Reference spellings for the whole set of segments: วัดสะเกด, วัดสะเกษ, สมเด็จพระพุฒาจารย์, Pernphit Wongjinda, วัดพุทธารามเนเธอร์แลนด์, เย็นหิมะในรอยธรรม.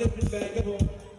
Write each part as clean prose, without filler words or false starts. เข้มพิแบงครับผม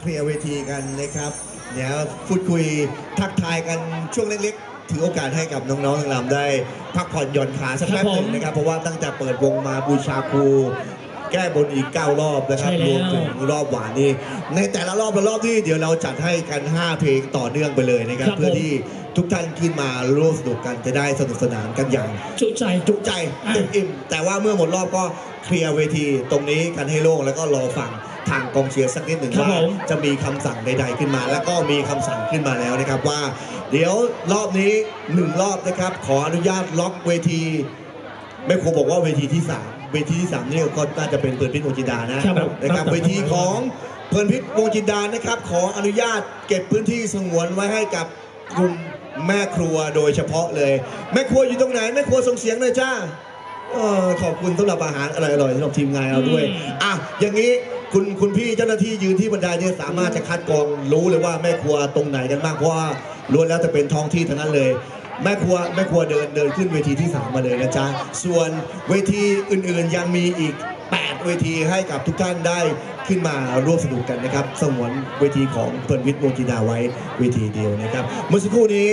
เคลียร์เวทีกันนะครับเดี๋ยวพูดคุยทักทายกันช่วงเล็กๆถือโอกาสให้กับน้องๆทั้งลำได้พักผ่อนหย่อนขาสักแป๊บหนึ่งนะครับเพราะว่าตั้งแต่เปิดวงมาบูชาครูแก้บนอีก9รอบนะครับรวมถึงรอบหวานนี่ในแต่ละรอบที่เดี๋ยวเราจัดให้กัน5เพลงต่อเนื่องไปเลยนะครับเพื่อที่ทุกท่านขึ้นมาร่วมสนุกกันจะได้สนุกสนานกันอย่างจุใจเต็มอิ่มแต่ว่าเมื่อหมดรอบก็เคลียร์เวทีตรงนี้กันให้โล่งแล้วก็รอฟังทางกองเชียร์สักนิดหนึ่งว่าจะมีคำสั่งใดๆขึ้นมาแล้วก็มีคำสั่งขึ้นมาแล้วนะครับว่าเดี๋ยวรอบนี้1รอบนะครับขออนุญาตล็อกเวทีไม่ครูบอกว่าเวทีที่3เวทีที่3นี่ก็น่าจะเป็นเพลินพิษวงศ์จินดานะครับเวทีของเพลินพิษวงศ์จินดานะครับขออนุญาตเก็บพื้นที่สงวนไว้ให้กับกลุ่มแม่ครัวโดยเฉพาะเลยแม่ครัวอยู่ตรงไหนแม่ครัวส่งเสียงหน่อยจ้าขอบคุณสำหรับอาหารอร่อยๆสำหรับทีมงานเราด้วยอ่ะอย่างนี้คุณพี่เจ้าหน้าที่ยืนที่บันไดเนี่ยสามารถจะคัดกรองรู้เลยว่าแม่ครัวตรงไหนกันบ้างเพราะว่าล้วนแล้วจะเป็นท้องที่ทั้งนั้นเลยแม่ครัวเดินขึ้นเวทีที่3มาเลยนะจ๊ะส่วนเวทีอื่นๆยังมีอีก8เวทีให้กับทุกท่านได้ขึ้นมาร่วมสนุกกันนะครับสงวนเวทีของเพลินพิษวงศ์จินดาไว้เวทีเดียวนะครับเมื่อสักครู่นี้